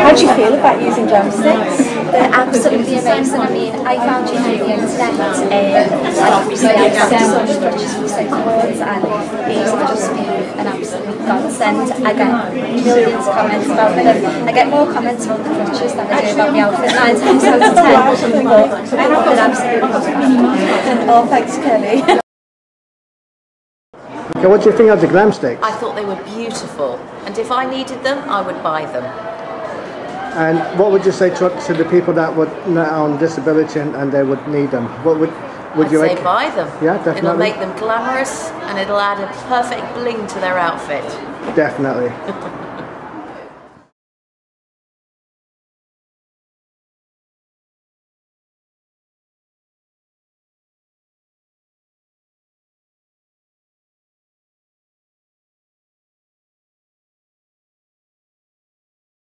How do you feel about using Glamsticks? They're absolutely amazing. I mean, I found you through the internet. I've so much recycled words, and these have just been an absolute godsend. I get millions of comments about them. I get more comments about the crutches than I do about my outfit 9 times out of 10. But they're absolutely oh, thanks, Kelly. So what do you think of the Glamsticks? I thought they were beautiful, and if I needed them, I would buy them. And what would you say to the people that were on disability and they would need them? What would you say? Buy them. Yeah, definitely. It'll make them glamorous and it'll add a perfect bling to their outfit. Definitely.